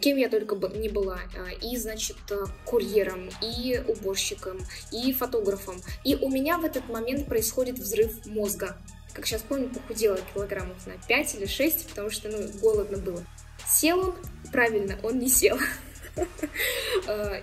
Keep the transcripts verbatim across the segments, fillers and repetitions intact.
кем я только не была, и, значит, курьером, и уборщиком, и фотографом. И у меня в этот момент происходит взрыв мозга. Как сейчас помню, похудела килограммов на пять или шесть, потому что, ну, голодно было. Сел он? Правильно, он не сел.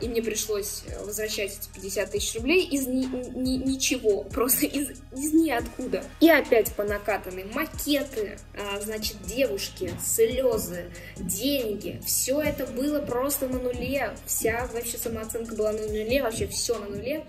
И мне пришлось возвращать эти пятьдесят тысяч рублей из ни- ни- ничего, просто из, из ниоткуда. И опять по накатанной макеты, а, значит, девушки, слезы, деньги. Все это было просто на нуле. Вся вообще самооценка была на нуле, вообще все на нуле.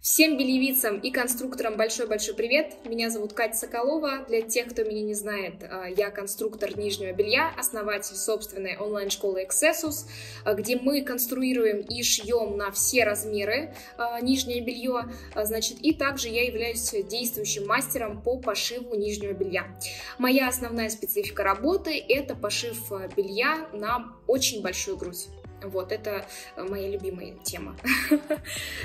Всем бельевицам и конструкторам большой-большой привет! Меня зовут Катя Соколова. Для тех, кто меня не знает, я конструктор нижнего белья, основатель собственной онлайн-школы Excessus, где мы конструируем и шьем на все размеры нижнее белье, значит, и также я являюсь действующим мастером по пошиву нижнего белья. Моя основная специфика работы – это пошив белья на очень большую грудь. Вот, это моя любимая тема.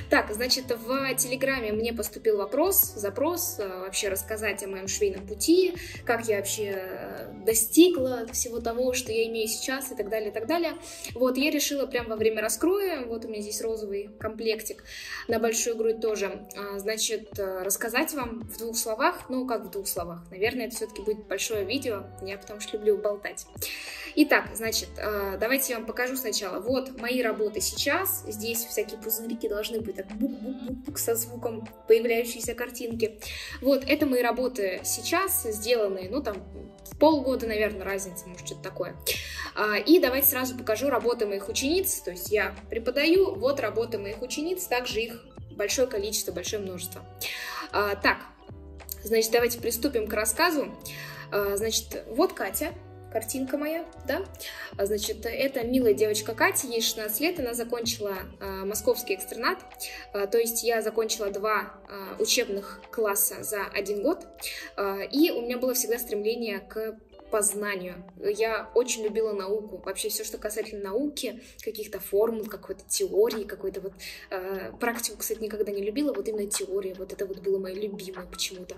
Так, значит, в Телеграме мне поступил вопрос, запрос, вообще рассказать о моем швейном пути, как я вообще достигла всего того, что я имею сейчас, и так далее, и так далее. Вот, я решила прямо во время раскроя, вот у меня здесь розовый комплектик на большую грудь тоже, значит, рассказать вам в двух словах, ну, как в двух словах, наверное, это все-таки будет большое видео, я потому что люблю болтать. Итак, значит, давайте я вам покажу сначала. Вот мои работы сейчас. Здесь всякие пузырики должны быть так бук-бук-бук со звуком появляющейся картинки. Вот, это мои работы сейчас, сделанные, ну, там, полгода, наверное, разница, может, что-то такое. И давайте сразу покажу работы моих учениц. То есть я преподаю, вот работы моих учениц, также их большое количество, большое множество. Так, значит, давайте приступим к рассказу. Значит, вот Катя. Картинка моя, да? Значит, это милая девочка Катя, ей шестнадцать лет, она закончила э, московский экстернат, э, то есть я закончила два э, учебных класса за один год, э, и у меня было всегда стремление к познанию. Я очень любила науку, вообще все, что касательно науки, каких-то формул, какой-то теории, какой-то вот... Э, практику, кстати, никогда не любила, вот именно теория, вот это вот было мое любимое почему-то.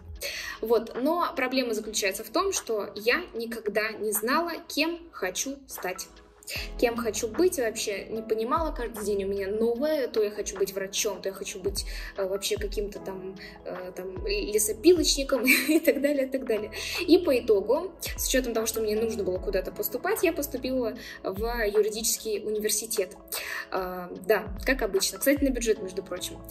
Вот, но проблема заключается в том, что я никогда не знала, кем хочу стать. Кем хочу быть, вообще не понимала, каждый день у меня новое, то я хочу быть врачом, то я хочу быть э, вообще каким-то там, э, там лесопилочником и так далее, и так далее. И по итогу, с учетом того, что мне нужно было куда-то поступать, я поступила в юридический университет. Э, да, как обычно, кстати, на бюджет, между прочим.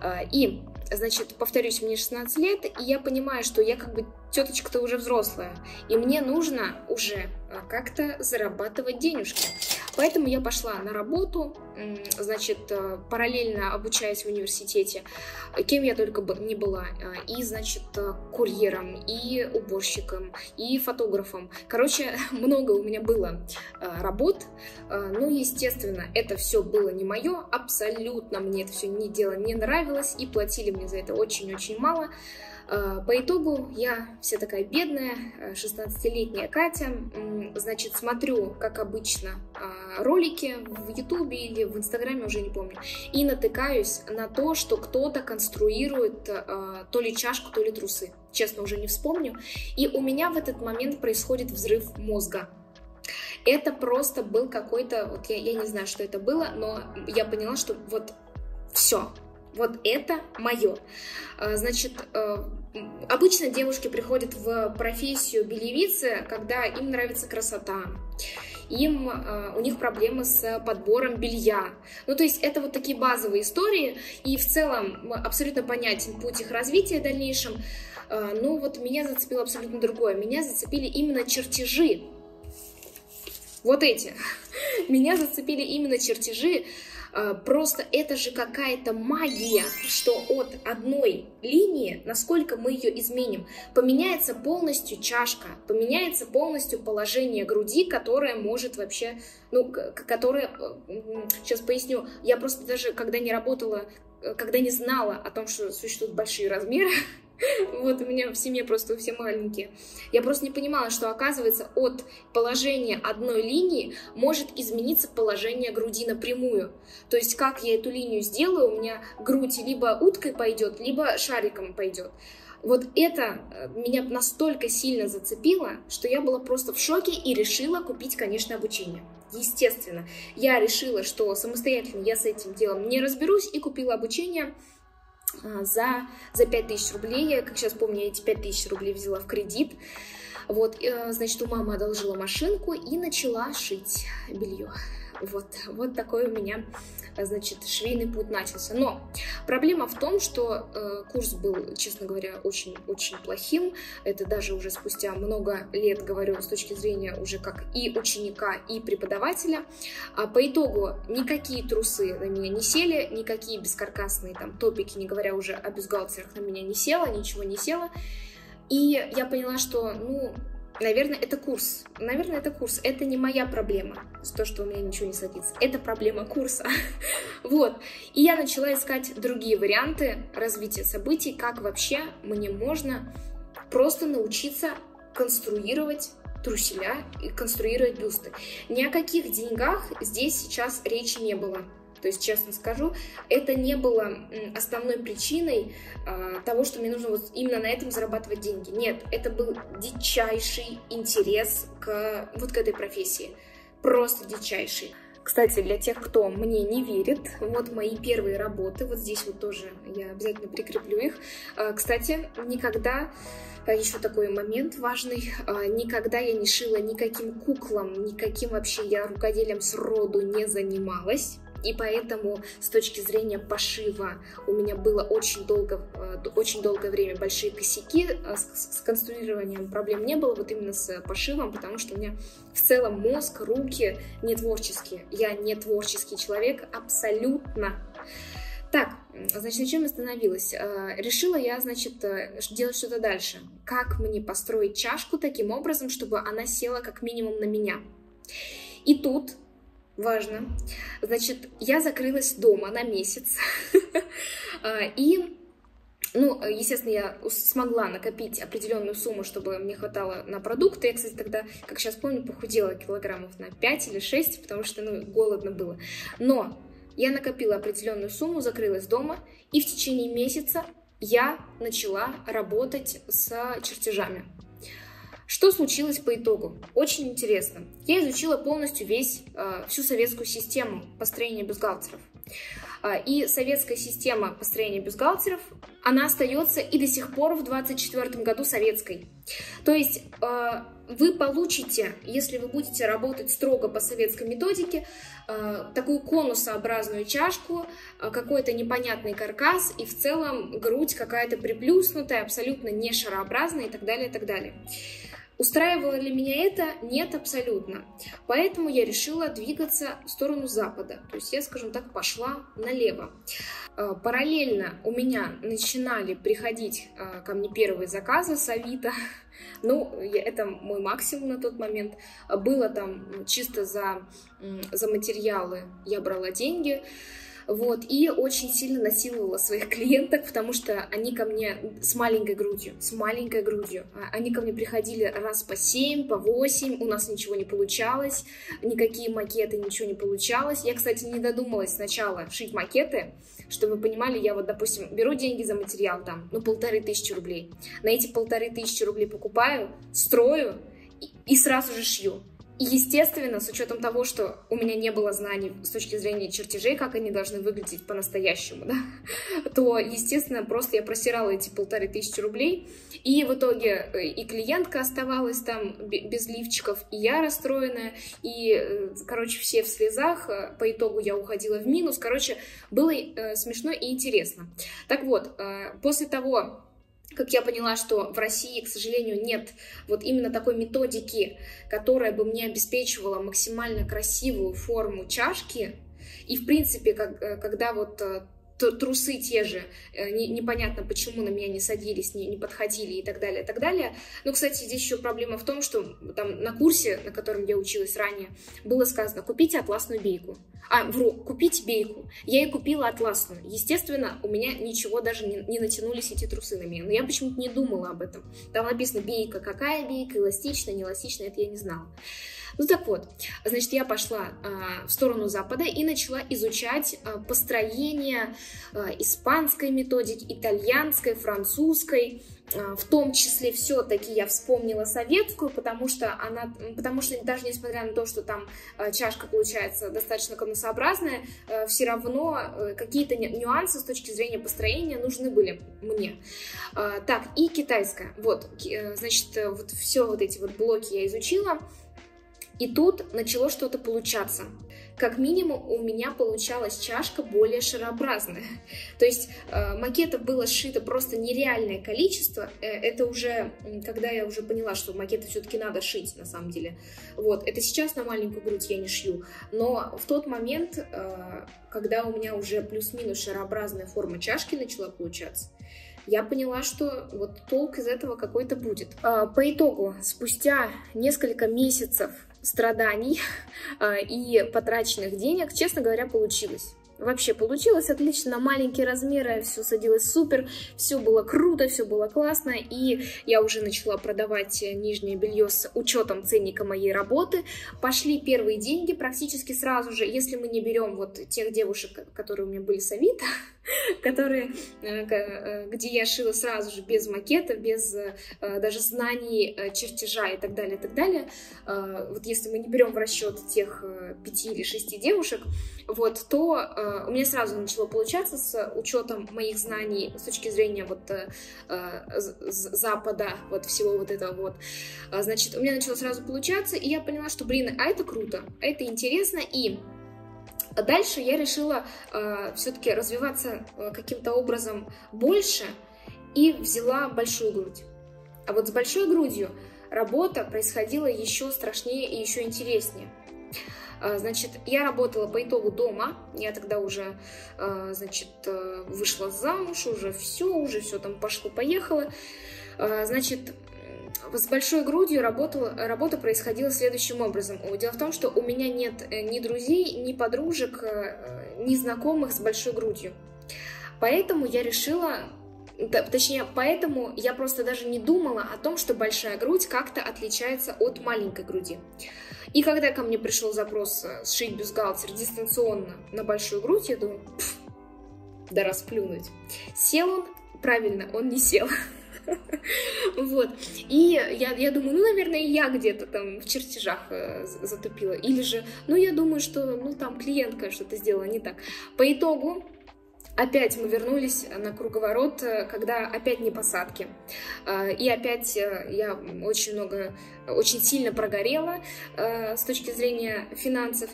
Э, и, значит, повторюсь, мне шестнадцать лет, и я понимаю, что я как бы теточка-то уже взрослая, и мне нужно уже как-то зарабатывать денежки. Поэтому я пошла на работу, значит, параллельно обучаясь в университете, кем я только не была, и, значит, курьером, и уборщиком, и фотографом. Короче, много у меня было работ, но, естественно, это все было не мое, абсолютно мне это все не дело не нравилось, и платили мне за это очень-очень мало. По итогу я вся такая бедная, шестнадцатилетняя Катя, значит, смотрю, как обычно, ролики в Ютубе или в Инстаграме, уже не помню, и натыкаюсь на то, что кто-то конструирует то ли чашку, то ли трусы, честно, уже не вспомню, и у меня в этот момент происходит взрыв мозга. Это просто был какой-то, вот я, я не знаю, что это было, но я поняла, что вот все. Вот это мое. Значит, обычно девушки приходят в профессию бельевицы, когда им нравится красота, им, у них проблемы с подбором белья. Ну, то есть это вот такие базовые истории, и в целом абсолютно понятен путь их развития в дальнейшем. Но вот меня зацепило абсолютно другое. Меня зацепили именно чертежи. Вот эти. Меня зацепили именно чертежи. Просто это же какая-то магия, что от одной линии, насколько мы ее изменим, поменяется полностью чашка, поменяется полностью положение груди, которое может вообще, ну, которое, сейчас поясню, я просто даже когда не работала, когда не знала о том, что существуют большие размеры, Вот у меня в семье просто все маленькие. Я просто не понимала, что, оказывается, от положения одной линии может измениться положение груди напрямую. То есть как я эту линию сделаю, у меня грудь либо уткой пойдет, либо шариком пойдет. Вот это меня настолько сильно зацепило, что я была просто в шоке и решила купить, конечно, обучение. Естественно, я решила, что самостоятельно я с этим делом не разберусь, и купила обучение за, за пять тысяч рублей. Я, как сейчас помню, эти пять тысяч рублей взяла в кредит. Вот, значит, у мамы одолжила машинку и начала шить белье. Вот, вот такой у меня, значит, швейный путь начался. Но проблема в том, что э, курс был, честно говоря, очень-очень плохим. Это даже уже спустя много лет, говорю, с точки зрения уже как и ученика, и преподавателя. А по итогу никакие трусы на меня не сели, никакие бескаркасные там топики, не говоря уже о бюстгальтерах, на меня не село, ничего не село. И я поняла, что, ну... Наверное, это курс. Наверное, это курс. Это не моя проблема, то, что у меня ничего не садится. Это проблема курса. Вот. И я начала искать другие варианты развития событий, как вообще мне можно просто научиться конструировать труселя и конструировать бюсты. Ни о каких деньгах здесь сейчас речи не было. То есть, честно скажу, это не было основной причиной э, того, что мне нужно вот именно на этом зарабатывать деньги. Нет, это был дичайший интерес к, вот к этой профессии. Просто дичайший. Кстати, для тех, кто мне не верит, вот мои первые работы. Вот здесь вот тоже я обязательно прикреплю их. Э, кстати, никогда... Еще такой момент важный. Никогда я не шила никаким куклам, никаким вообще я рукоделием сроду не занималась. И поэтому с точки зрения пошива у меня было очень, долго, очень долгое время большие косяки. С, с конструированием проблем не было, вот именно с пошивом, потому что у меня в целом мозг, руки не творческие. Я не творческий человек абсолютно. Так, значит, на чем я остановилась? Решила я, значит, делать что-то дальше. Как мне построить чашку таким образом, чтобы она села как минимум на меня? И тут, важно, значит, я закрылась дома на месяц. И, ну, естественно, я смогла накопить определенную сумму, чтобы мне хватало на продукты. Я, кстати, тогда, как сейчас помню, похудела килограммов на пять или шесть, потому что, ну, голодно было. Но... Я накопила определенную сумму, закрылась дома, и в течение месяца я начала работать с чертежами. Что случилось по итогу? Очень интересно. Я изучила полностью весь, всю советскую систему построения бюстгальтеров. И советская система построения бюстгальтеров, она остается и до сих пор в двадцать четвёртом году советской. То есть вы получите, если вы будете работать строго по советской методике, такую конусообразную чашку, какой-то непонятный каркас и в целом грудь какая-то приплюснутая, абсолютно не шарообразная и так далее, и так далее. Устраивало ли меня это? Нет, абсолютно. Поэтому я решила двигаться в сторону запада. То есть я, скажем так, пошла налево. Параллельно у меня начинали приходить ко мне первые заказы с Авито. Ну, это мой максимум на тот момент. Было там чисто за, за материалы я брала деньги. Вот, и очень сильно насиловала своих клиенток, потому что они ко мне с маленькой грудью, с маленькой грудью, они ко мне приходили раз по семь, по восемь, у нас ничего не получалось, никакие макеты, ничего не получалось. Я, кстати, не додумалась сначала шить макеты, чтобы вы понимали, я вот, допустим, беру деньги за материал там, ну, полторы тысячи рублей, на эти полторы тысячи рублей покупаю, строю и, и сразу же шью. И, естественно, с учетом того, что у меня не было знаний с точки зрения чертежей, как они должны выглядеть по-настоящему, да, то, естественно, просто я просирала эти полторы тысячи рублей, и в итоге и клиентка оставалась там без лифчиков, и я расстроенная, и, короче, все в слезах, по итогу я уходила в минус, короче, было смешно и интересно. Так вот, после того, как я поняла, что в России, к сожалению, нет вот именно такой методики, которая бы мне обеспечивала максимально красивую форму чашки. И, в принципе, как, когда вот трусы те же, непонятно почему на меня не садились, не подходили и так далее, и так далее. Но, кстати, здесь еще проблема в том, что там на курсе, на котором я училась ранее, было сказано: купите атласную бейку. А, вру, купить бейку. Я и купила атласную. Естественно, у меня ничего даже не, не натянулись эти трусы на меня. Но я почему-то не думала об этом. Там написано бейка, какая бейка, эластичная, не эластичная, это я не знала. Ну так вот, значит, я пошла э, в сторону Запада и начала изучать э, построение э, испанской методики, итальянской, французской. Э, в том числе все-таки я вспомнила советскую, потому что, она, потому что даже несмотря на то, что там э, чашка получается достаточно конусообразная, э, все равно э, какие-то нюансы с точки зрения построения нужны были мне. Э, так, и китайская. Вот, э, значит, э, вот все вот эти вот блоки я изучила. И тут начало что-то получаться. Как минимум у меня получалась чашка более шарообразная. То есть э, макетов было сшито просто нереальное количество. Э, это уже, когда я уже поняла, что макеты все-таки надо шить на самом деле. Вот. Это сейчас на маленькую грудь я не шью. Но в тот момент, э, когда у меня уже плюс-минус шарообразная форма чашки начала получаться, я поняла, что вот толк из этого какой-то будет. Э, по итогу, спустя несколько месяцев страданий э, и потраченных денег, честно говоря, получилось. Вообще получилось отлично, маленькие размеры, все садилось супер, все было круто, все было классно, и я уже начала продавать нижнее белье с учетом ценника моей работы. Пошли первые деньги практически сразу же, если мы не берем вот тех девушек, которые у меня были с Авито, которые, где я шила сразу же без макета, без даже знаний чертежа и так далее, и так далее. Вот если мы не берем в расчет тех пяти или шести девушек, вот, то у меня сразу начало получаться с учетом моих знаний с точки зрения вот э, Запада, вот всего вот этого вот. Значит, у меня начало сразу получаться, и я поняла, что, блин, а это круто, а это интересно, и дальше я решила э, все-таки развиваться каким-то образом больше и взяла большую грудь. А вот с большой грудью работа происходила еще страшнее и еще интереснее. Значит, я работала по итогу дома, я тогда уже, значит, вышла замуж, уже все, уже все там пошло-поехало. Значит, с большой грудью работала, работа происходила следующим образом. Дело в том, что у меня нет ни друзей, ни подружек, ни знакомых с большой грудью. Поэтому я решила... Точнее, поэтому я просто даже не думала о том, что большая грудь как-то отличается от маленькой груди. И когда ко мне пришел запрос сшить бюстгальтер дистанционно на большую грудь, я думаю, да расплюнуть. Сел он? Правильно, он не сел. Вот. И я, я думаю, ну, наверное, я где-то там в чертежах э, затупила. Или же, ну, я думаю, что, ну, там клиентка что-то сделала не так. По итогу опять мы вернулись на круговорот, когда опять не посадки. И опять я очень много, очень сильно прогорела с точки зрения финансов.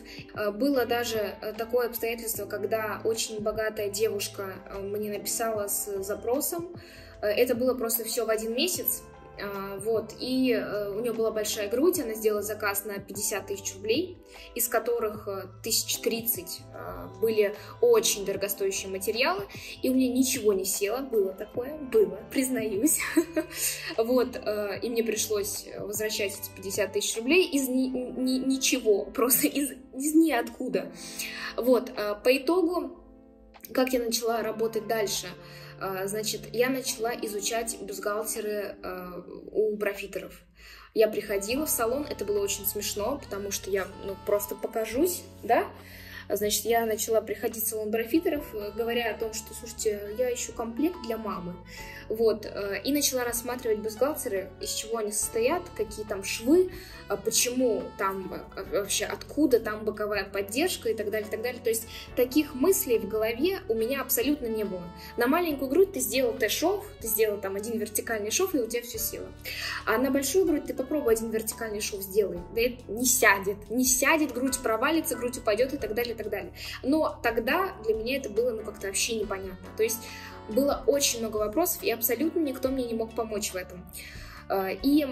Было даже такое обстоятельство, когда очень богатая девушка мне написала с запросом. Это было просто все в один месяц. Вот, и у нее была большая грудь, она сделала заказ на пятьдесят тысяч рублей, из которых тысяч тридцать были очень дорогостоящие материалы, и у меня ничего не село, было такое, было, признаюсь, вот, и мне пришлось возвращать эти пятьдесят тысяч рублей из ничего, просто из ниоткуда, вот, по итогу, как я начала работать дальше? Значит, я начала изучать бюстгальтеры э, у профитеров. Я приходила в салон, это было очень смешно, потому что я, ну, просто покажусь, да? Значит, я начала приходить в салон профитеров, говоря о том, что, слушайте, я ищу комплект для мамы. Вот, э, и начала рассматривать бюстгальтеры, из чего они состоят, какие там швы, почему там вообще, откуда там боковая поддержка и так далее, и так далее. То есть таких мыслей в голове у меня абсолютно не было. На маленькую грудь ты сделал Т-шов, ты сделал там один вертикальный шов, и у тебя все село. А на большую грудь ты попробуй один вертикальный шов сделай. Да это не сядет, не сядет, грудь провалится, грудь упадет и так далее, и так далее. Но тогда для меня это было, ну, как-то вообще непонятно. То есть было очень много вопросов, и абсолютно никто мне не мог помочь в этом. И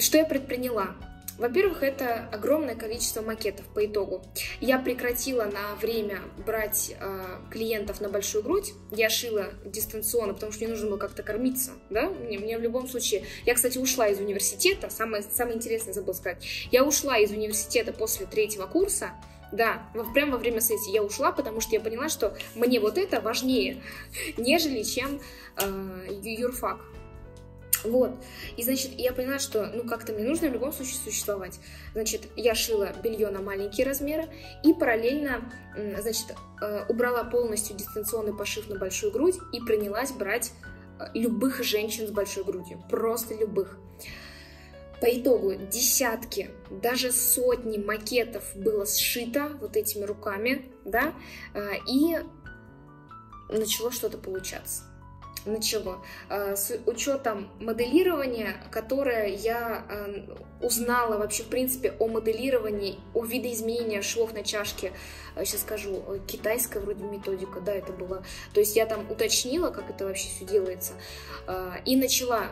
что я предприняла? Во-первых, это огромное количество макетов по итогу. Я прекратила на время брать э, клиентов на большую грудь. Я шила дистанционно, потому что мне нужно было как-то кормиться. Да? Мне, мне в любом случае... Я, кстати, ушла из университета. Самое, самое интересное, забыла сказать. Я ушла из университета после третьего курса. Да, прямо во время сессии я ушла, потому что я поняла, что мне вот это важнее, нежели чем э, юрфак. Вот, и, значит, я поняла, что, ну, как-то мне нужно в любом случае существовать. Значит, я шила белье на маленькие размеры и параллельно, значит, убрала полностью дистанционный пошив на большую грудь и принялась брать любых женщин с большой грудью, просто любых. По итогу десятки, даже сотни макетов было сшито вот этими руками, да, и начало что-то получаться. Начало. С учетом моделирования, которое я узнала вообще, в принципе, о моделировании, о видоизменении швов на чашке, сейчас скажу, китайская вроде методика, да, это была, то есть я там уточнила, как это вообще все делается, и начала,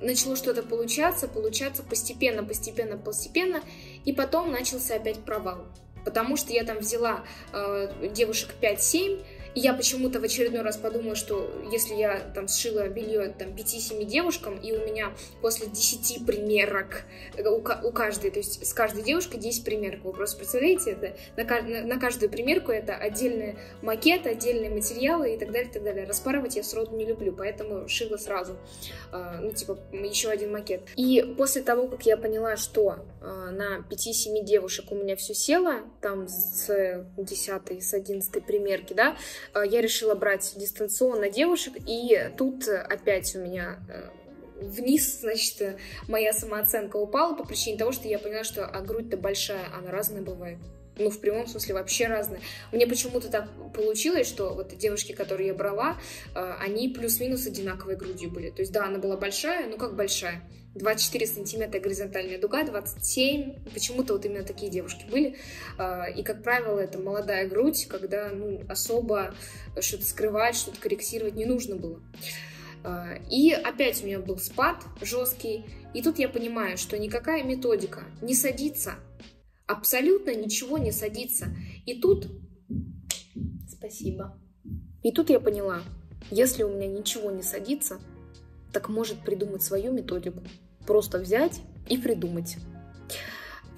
начало что-то получаться, получаться постепенно, постепенно, постепенно, и потом начался опять провал, потому что я там взяла девушек пять-семь, и я почему-то в очередной раз подумала, что если я там сшила белье пяти-семи девушкам, и у меня после десяти примерок у, у каждой, то есть с каждой девушкой десять примерок, вы просто представляете, это, на, на, на каждую примерку это отдельный макет, отдельные материалы и так далее, и так далее. Распарывать я сроду не люблю, поэтому шила сразу, э, ну типа еще один макет. И после того, как я поняла, что э, на пяти-семи девушек у меня все село, там с десятой, с одиннадцатой примерки, да, я решила брать дистанционно девушек, и тут опять у меня вниз, значит, моя самооценка упала по причине того, что я поняла, что а грудь-то большая, она разная бывает. Ну, в прямом смысле, вообще разные. Мне почему-то так получилось, что вот девушки, которые я брала, они плюс-минус одинаковой грудью были. То есть, да, она была большая, ну как большая. двадцать четыре сантиметра горизонтальная дуга, двадцать семь. Почему-то вот именно такие девушки были. И, как правило, это молодая грудь, когда, ну, особо что-то скрывать, что-то корректировать не нужно было. И опять у меня был спад жесткий. И тут я понимаю, что никакая методика не садится. Абсолютно ничего не садится. И тут... Спасибо. И тут я поняла, если у меня ничего не садится, так может придумать свою методику. Просто взять и придумать.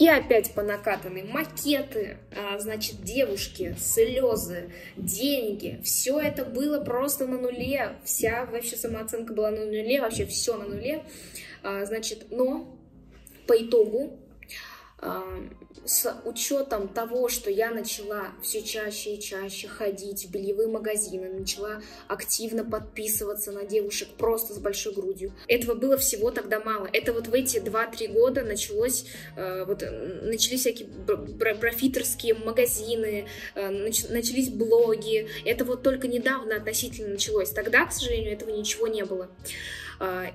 И опять по накатанной макеты, значит, девушки, слезы, деньги. Все это было просто на нуле. Вся вообще самооценка была на нуле, вообще все на нуле. Значит, но по итогу, с учетом того, что я начала все чаще и чаще ходить в бельевые магазины, начала активно подписываться на девушек просто с большой грудью. Этого было всего тогда мало. Это вот в эти два-три года началось, вот, начались всякие профитерские магазины, начались блоги. Это вот только недавно относительно началось. Тогда, к сожалению, этого ничего не было.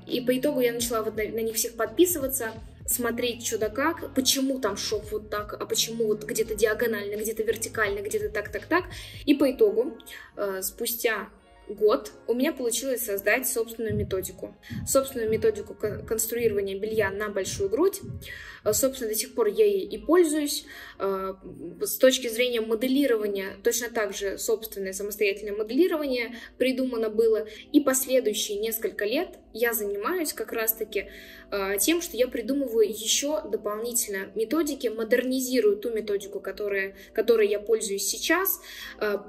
И по итогу я начала вот на, на них всех подписываться, смотреть, что да как, почему там шов вот так, а почему вот где-то диагонально, где-то вертикально, где-то так-так-так. И по итогу, э, спустя год, у меня получилось создать собственную методику. Собственную методику конструирования белья на большую грудь. Собственно, до сих пор я ей и пользуюсь. С точки зрения моделирования, точно так же собственное самостоятельное моделирование придумано было. И последующие несколько лет я занимаюсь как раз-таки тем, что я придумываю еще дополнительно методики, модернизирую ту методику, которая, которой я пользуюсь сейчас.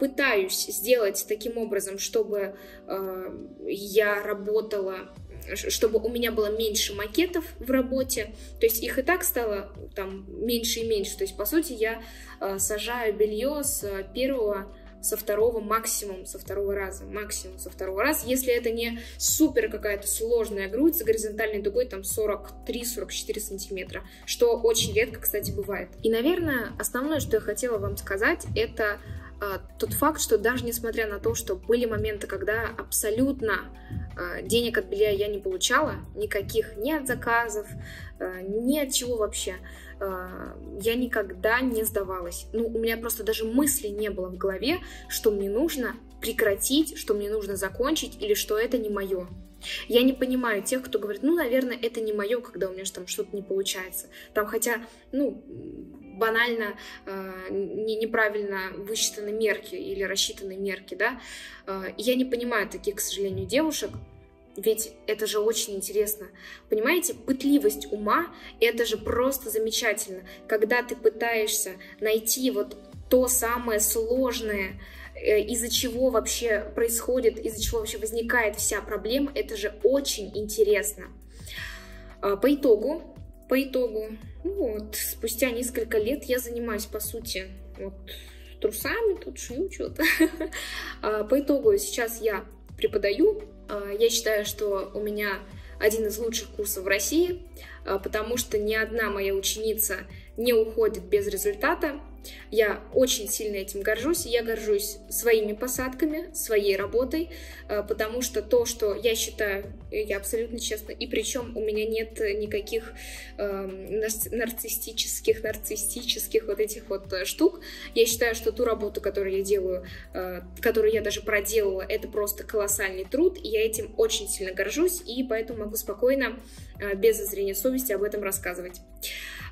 Пытаюсь сделать таким образом, чтобы чтобы я работала, чтобы у меня было меньше макетов в работе, то есть их и так стало там меньше и меньше, то есть по сути я сажаю белье с первого, со второго максимум, со второго раза, максимум со второго раза, если это не супер какая-то сложная грудь с горизонтальной дугой там сорок три — сорок четыре сантиметра, что очень редко, кстати, бывает. И, наверное, основное, что я хотела вам сказать, это тот факт, что даже несмотря на то, что были моменты, когда абсолютно денег от белья я не получала, никаких, ни от заказов, ни от чего вообще. Я никогда не сдавалась. Ну, у меня просто даже мысли не было в голове, что мне нужно прекратить, что мне нужно закончить или что это не мое. Я не понимаю тех, кто говорит, ну, наверное, это не мое, когда у меня же там что-то не получается. Там хотя, ну, банально э, не, неправильно высчитаны мерки или рассчитаны мерки, да. Э, я не понимаю таких, к сожалению, девушек, ведь это же очень интересно. Понимаете, пытливость ума, это же просто замечательно. Когда ты пытаешься найти вот то самое сложное, из-за чего вообще происходит, из-за чего вообще возникает вся проблема, это же очень интересно. По итогу, по итогу, вот, спустя несколько лет я занимаюсь, по сути, вот, трусами, тут шью что-то. По итогу сейчас я преподаю, я считаю, что у меня один из лучших курсов в России, потому что ни одна моя ученица не уходит без результата. Я очень сильно этим горжусь, я горжусь своими посадками, своей работой, потому что то, что я считаю, я абсолютно честно, и причем у меня нет никаких нарциссических, нарциссических вот этих вот штук, я считаю, что ту работу, которую я делаю, которую я даже проделала, это просто колоссальный труд, и я этим очень сильно горжусь, и поэтому могу спокойно, без зазрения совести, об этом рассказывать.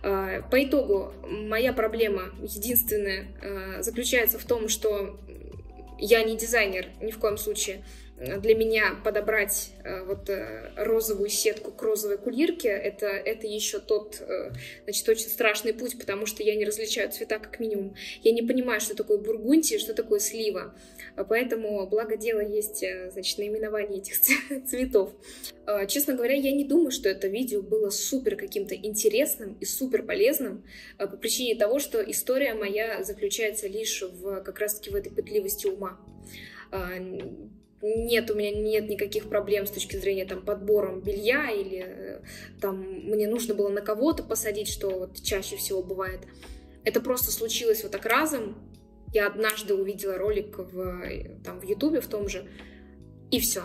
По итогу, моя проблема единственная заключается в том, что я не дизайнер, ни в коем случае. Для меня подобрать вот розовую сетку к розовой кулирке, это, это еще тот, значит, очень страшный путь, потому что я не различаю цвета как минимум. Я не понимаю, что такое бургундия, что такое слива. Поэтому, благо дело, есть, значит, наименование этих цветов. Честно говоря, я не думаю, что это видео было супер каким-то интересным и супер полезным по причине того, что история моя заключается лишь в, как раз-таки в этой пытливости ума. Нет, у меня нет никаких проблем с точки зрения там подбором белья или там мне нужно было на кого-то посадить, что вот чаще всего бывает. Это просто случилось вот так разом. Я однажды увидела ролик в, там, в YouTube в том же, и все.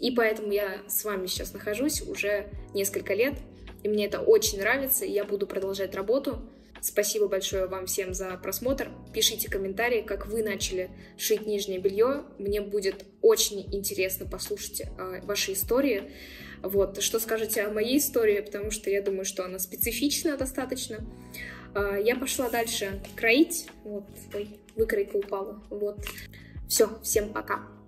И поэтому я с вами сейчас нахожусь уже несколько лет, и мне это очень нравится, и я буду продолжать работу. Спасибо большое вам всем за просмотр. Пишите комментарии, как вы начали шить нижнее белье. Мне будет очень интересно послушать э, ваши истории. Вот. Что скажете о моей истории, потому что я думаю, что она специфична достаточно. Э, я пошла дальше кроить. Вот. Ой, выкройка упала. Вот. Все, всем пока.